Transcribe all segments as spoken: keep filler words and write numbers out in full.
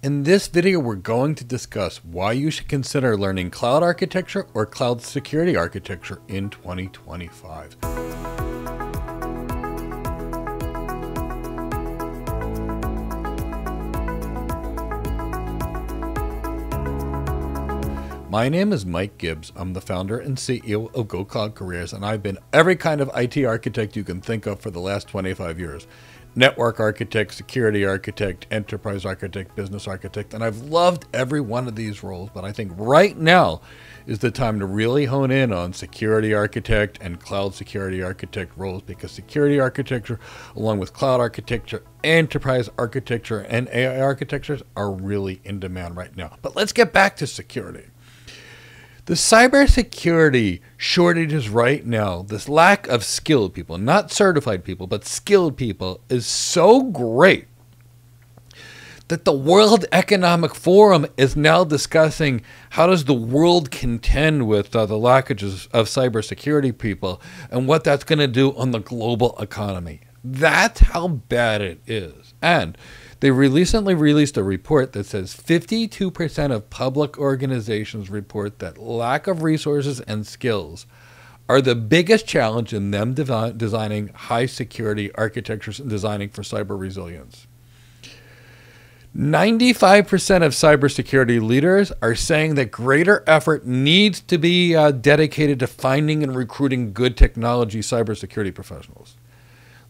In this video, we're going to discuss why you should consider learning cloud architecture or cloud security architecture in twenty twenty-five. My name is Mike Gibbs. I'm the founder and C E O of Go Cloud Careers, and I've been every kind of I T architect you can think of for the last twenty-five years. Network architect, security architect, enterprise architect, business architect, and I've loved every one of these roles, but I think right now is the time to really hone in on security architect and cloud security architect roles, because security architecture, along with cloud architecture, enterprise architecture, and A I architectures are really in demand right now. But let's get back to security. The cybersecurity shortages right now, this lack of skilled people, not certified people, but skilled people, is so great that the World Economic Forum is now discussing how does the world contend with uh, the lackages of cybersecurity people and what that's going to do on the global economy. That's how bad it is. And they recently released a report that says fifty-two percent of public organizations report that lack of resources and skills are the biggest challenge in them de designing high security architectures and designing for cyber resilience. ninety-five percent of cybersecurity leaders are saying that greater effort needs to be uh, dedicated to finding and recruiting good technology cybersecurity professionals.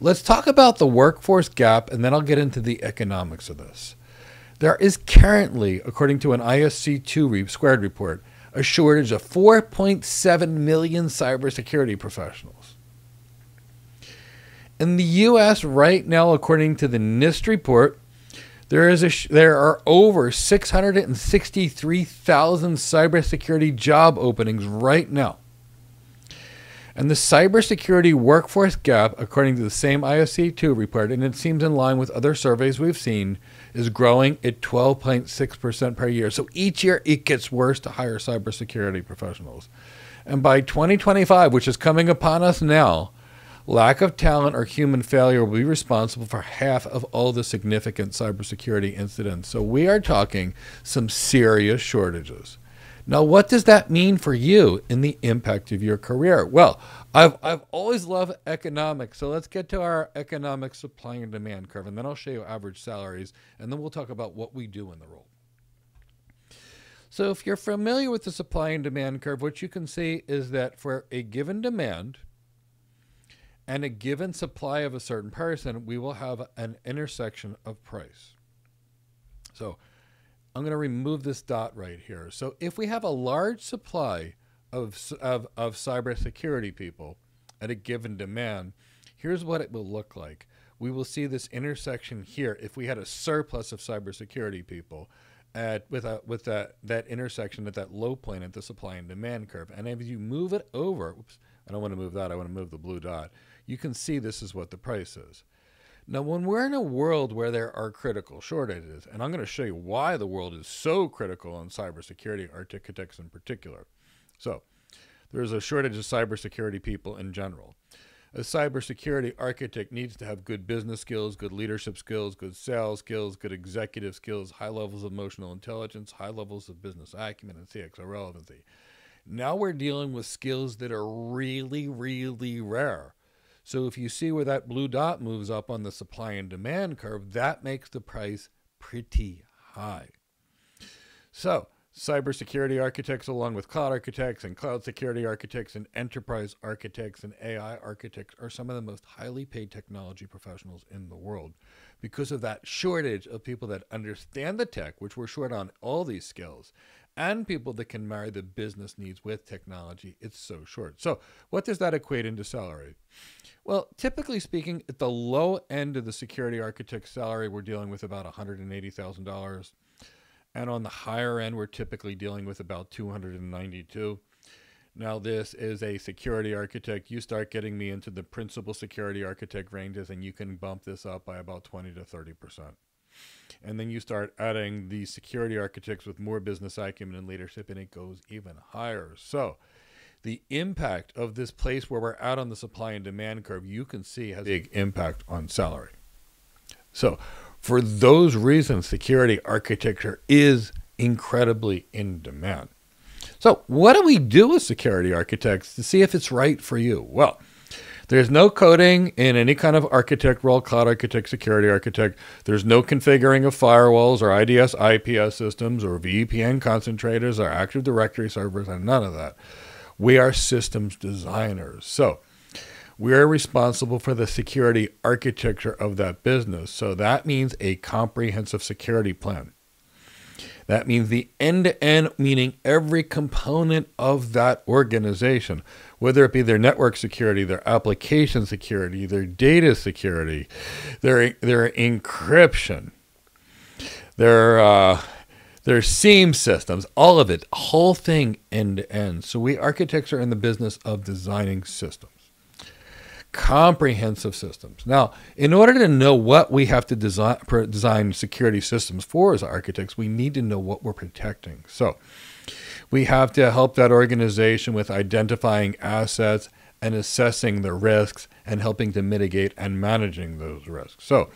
Let's talk about the workforce gap, and then I'll get into the economics of this. There is currently, according to an I S C two squared report, a shortage of four point seven million cybersecurity professionals. In the U S right now, according to the NIST report, there is a sh there are over six hundred sixty-three thousand cybersecurity job openings right now. And the cybersecurity workforce gap, according to the same I S C two report, and it seems in line with other surveys we've seen, is growing at twelve point six percent per year. So each year it gets worse to hire cybersecurity professionals. And by twenty twenty-five, which is coming upon us now, lack of talent or human failure will be responsible for half of all the significant cybersecurity incidents. So we are talking some serious shortages. Now, what does that mean for you in the impact of your career? Well, I've, I've always loved economics, so let's get to our economic supply and demand curve, and then I'll show you average salaries, and then we'll talk about what we do in the role. So if you're familiar with the supply and demand curve, what you can see is that for a given demand and a given supply of a certain person, we will have an intersection of price. So I'm going to remove this dot right here. So if we have a large supply of, of, of cybersecurity people at a given demand, here's what it will look like. We will see this intersection here. If we had a surplus of cybersecurity people at, with, a, with a, that intersection at that low point at the supply and demand curve, and if you move it over, oops, I don't want to move that, I want to move the blue dot, you can see this is what the price is. Now, when we're in a world where there are critical shortages, and I'm going to show you why the world is so critical on cybersecurity architects in particular. So there's a shortage of cybersecurity people in general. A cybersecurity architect needs to have good business skills, good leadership skills, good sales skills, good executive skills, high levels of emotional intelligence, high levels of business acumen, and C X O relevancy. Now we're dealing with skills that are really, really rare. So if you see where that blue dot moves up on the supply and demand curve, that makes the price pretty high. So cybersecurity architects, along with cloud architects and cloud security architects and enterprise architects and A I architects, are some of the most highly paid technology professionals in the world because of that shortage of people that understand the tech, which we're short on all these skills, and people that can marry the business needs with technology. It's so short. So what does that equate into salary? Well, typically speaking, at the low end of the security architect's salary, we're dealing with about one hundred eighty thousand dollars. And on the higher end, we're typically dealing with about two hundred ninety-two thousand dollars. Now, this is a security architect. You start getting me into the principal security architect ranges, and you can bump this up by about twenty to thirty percent. And then you start adding the security architects with more business acumen and leadership, and it goes even higher. So the impact of this place where we're out on the supply and demand curve, you can see has a big impact on salary. So for those reasons, security architecture is incredibly in demand. So what do we do as security architects to see if it's right for you? Well, there's no coding in any kind of architect role, cloud architect, security architect. There's no configuring of firewalls or I D S, I P S systems or V P N concentrators or Active Directory servers and none of that. We are systems designers. So we're responsible for the security architecture of that business. So that means a comprehensive security plan. That means the end-to-end, meaning every component of that organization, whether it be their network security, their application security, their data security, their, their encryption, their, uh, their SIEM systems, all of it, whole thing end-to-end. So we architects are in the business of designing systems. Comprehensive systems. Now, in order to know what we have to design, design security systems for as architects, we need to know what we're protecting. So we have to help that organization with identifying assets and assessing the risks and helping to mitigate and managing those risks. So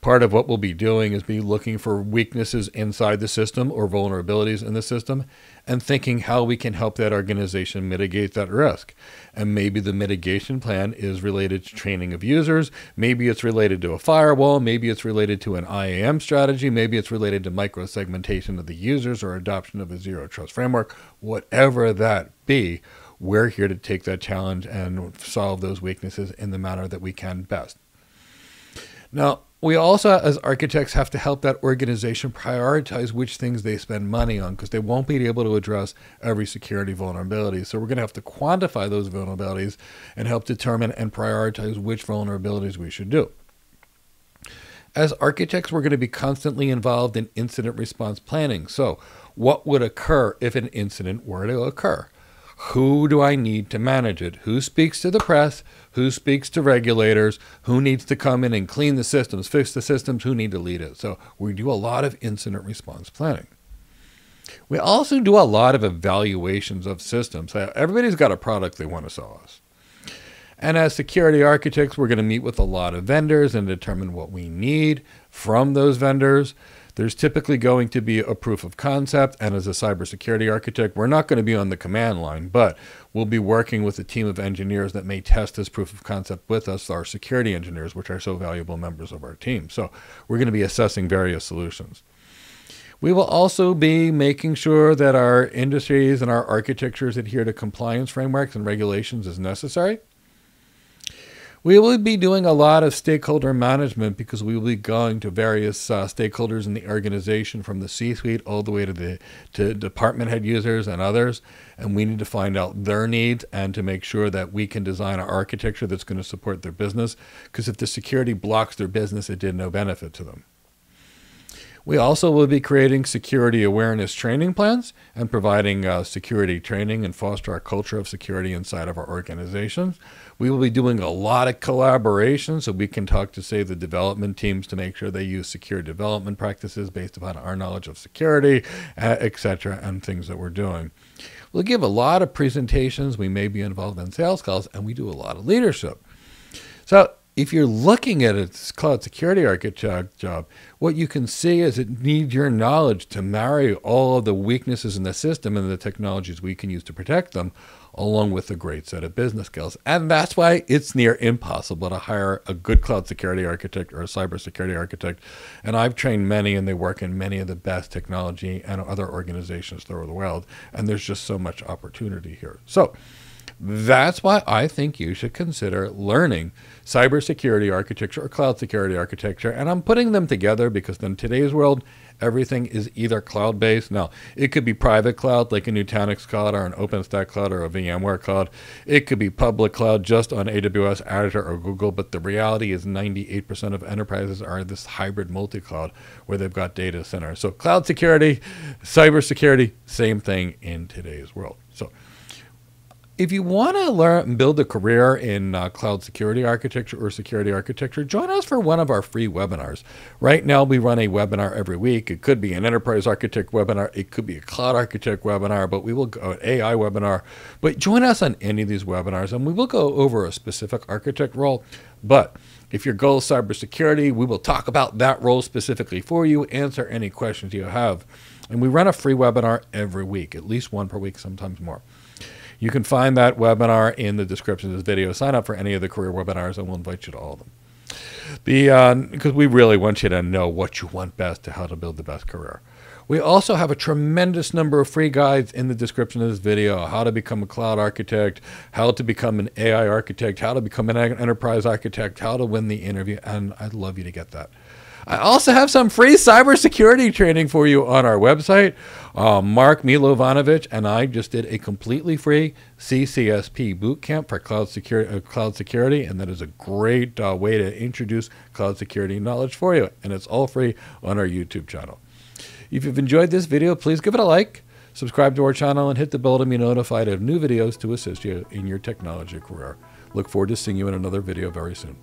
part of what we'll be doing is be looking for weaknesses inside the system or vulnerabilities in the system and thinking how we can help that organization mitigate that risk. And maybe the mitigation plan is related to training of users. Maybe it's related to a firewall. Maybe it's related to an I A M strategy. Maybe it's related to micro-segmentation of the users or adoption of a zero trust framework. Whatever that be, we're here to take that challenge and solve those weaknesses in the manner that we can best. Now, we also, as architects, have to help that organization prioritize which things they spend money on because they won't be able to address every security vulnerability. So we're going to have to quantify those vulnerabilities and help determine and prioritize which vulnerabilities we should do. As architects, we're going to be constantly involved in incident response planning. So what would occur if an incident were to occur? Who do I need to manage it? Who speaks to the press? Who speaks to regulators? Who needs to come in and clean the systems, fix the systems? Who need to lead it? So we do a lot of incident response planning. We also do a lot of evaluations of systems. Everybody's got a product they want to sell us. And as security architects, we're going to meet with a lot of vendors and determine what we need from those vendors. There's typically going to be a proof of concept, and as a cybersecurity architect, we're not going to be on the command line, but we'll be working with a team of engineers that may test this proof of concept with us, our security engineers, which are so valuable members of our team. So we're going to be assessing various solutions. We will also be making sure that our industries and our architectures adhere to compliance frameworks and regulations as necessary. We will be doing a lot of stakeholder management because we will be going to various uh, stakeholders in the organization from the C-suite all the way to the to department head users and others. And we need to find out their needs and to make sure that we can design an architecture that's going to support their business. Because if the security blocks their business, it did no benefit to them. We also will be creating security awareness training plans and providing uh, security training and foster a culture of security inside of our organizations. We will be doing a lot of collaboration so we can talk to, say, the development teams to make sure they use secure development practices based upon our knowledge of security, uh, et cetera, and things that we're doing. We'll give a lot of presentations. We may be involved in sales calls, and we do a lot of leadership. So if you're looking at a cloud security architect job, what you can see is it needs your knowledge to marry all of the weaknesses in the system and the technologies we can use to protect them, along with a great set of business skills. And that's why it's near impossible to hire a good cloud security architect or a cybersecurity architect. And I've trained many, and they work in many of the best technology and other organizations throughout the world. And there's just so much opportunity here. So that's why I think you should consider learning cybersecurity architecture or cloud security architecture. And I'm putting them together because in today's world, everything is either cloud-based. Now, it could be private cloud, like a Nutanix cloud or an OpenStack cloud or a VMware cloud. It could be public cloud just on A W S, Azure, or Google. But the reality is ninety-eight percent of enterprises are this hybrid multi-cloud where they've got data centers. So cloud security, cybersecurity, same thing in today's world. So If you want to learn and build a career in uh, cloud security architecture or security architecture, join us for one of our free webinars. Right now, we run a webinar every week. It could be an enterprise architect webinar. It could be a cloud architect webinar, but we will go an A I webinar. But join us on any of these webinars, and we will go over a specific architect role. But if your goal is cybersecurity, we will talk about that role specifically for you, answer any questions you have. And we run a free webinar every week, at least one per week, sometimes more. You can find that webinar in the description of this video. Sign up for any of the career webinars, and we'll invite you to all of them. The, because uh, we really want you to know what you want best and how to build the best career. We also have a tremendous number of free guides in the description of this video. How to become a cloud architect, how to become an A I architect, how to become an enterprise architect, how to win the interview, and I'd love you to get that. I also have some free cybersecurity training for you on our website. Uh, Mark Milovanovich and I just did a completely free C C S P bootcamp for cloud security, uh, cloud security, and that is a great uh, way to introduce cloud security knowledge for you. And it's all free on our YouTube channel. If you've enjoyed this video, please give it a like, subscribe to our channel, and hit the bell to be notified of new videos to assist you in your technology career. Look forward to seeing you in another video very soon.